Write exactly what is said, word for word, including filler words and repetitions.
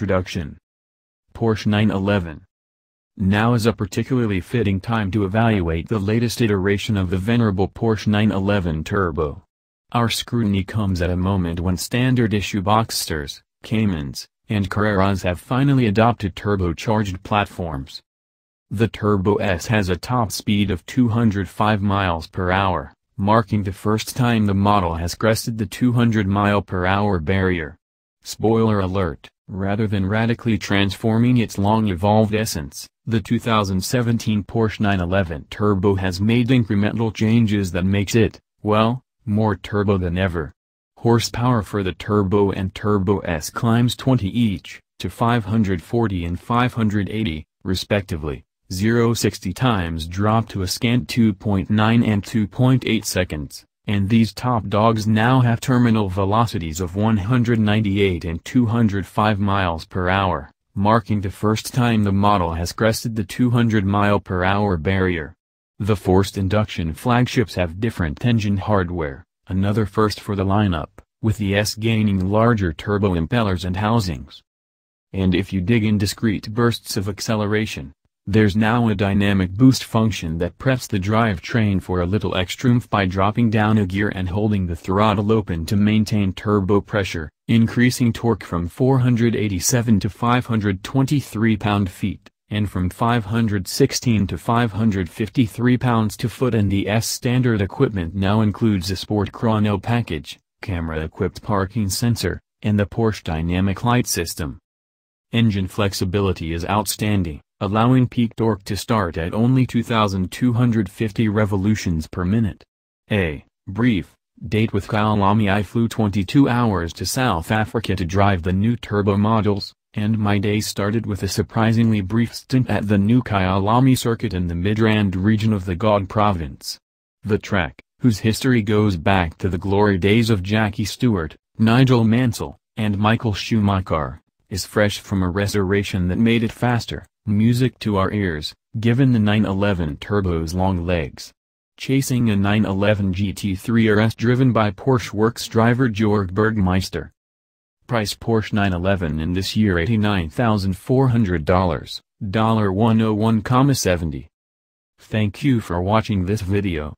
Introduction. Porsche nine eleven. Now is a particularly fitting time to evaluate the latest iteration of the venerable Porsche nine eleven Turbo. Our scrutiny comes at a moment when standard issue Boxsters, Caymans, and Carreras have finally adopted turbocharged platforms. The Turbo S has a top speed of two hundred five miles per hour, marking the first time the model has crested the two hundred mile per hour barrier. Spoiler alert, rather than radically transforming its long-evolved essence, the two thousand seventeen Porsche nine eleven Turbo has made incremental changes that makes it, well, more turbo than ever. Horsepower for the Turbo and Turbo S climbs twenty each, to five hundred forty and five hundred eighty, respectively, zero to sixty times drop to a scant two point nine and two point eight seconds. And these top dogs now have terminal velocities of one hundred ninety-eight and two hundred five miles per hour, marking the first time the model has crested the two hundred mile per hour barrier. The forced induction flagships have different engine hardware, another first for the lineup, with the S gaining larger turbo impellers and housings. And if you dig in discrete bursts of acceleration, there's now a dynamic boost function that preps the drivetrain for a little extra by dropping down a gear and holding the throttle open to maintain turbo pressure, increasing torque from four hundred eighty-seven to five hundred twenty-three pound-feet, and from five hundred sixteen to five hundred fifty-three pounds-to-foot. And the S standard equipment now includes a Sport Chrono package, camera-equipped parking sensor, and the Porsche Dynamic Light System. Engine flexibility is outstanding, allowing peak torque to start at only two thousand two hundred fifty revolutions per minute. A brief date with Kyalami: I flew twenty-two hours to South Africa to drive the new turbo models, and my day started with a surprisingly brief stint at the new Kyalami circuit in the Midrand region of the Gauteng province. The track, whose history goes back to the glory days of Jackie Stewart, Nigel Mansell, and Michael Schumacher, is fresh from a restoration that made it faster, music to our ears, given the nine eleven Turbo's long legs. Chasing a nine eleven G T three R S driven by Porsche Works driver Georg Bergmeister. Price: Porsche nine eleven in this year eighty-nine thousand four hundred dollars, one oh one dollars and seventy cents. Thank you for watching this video.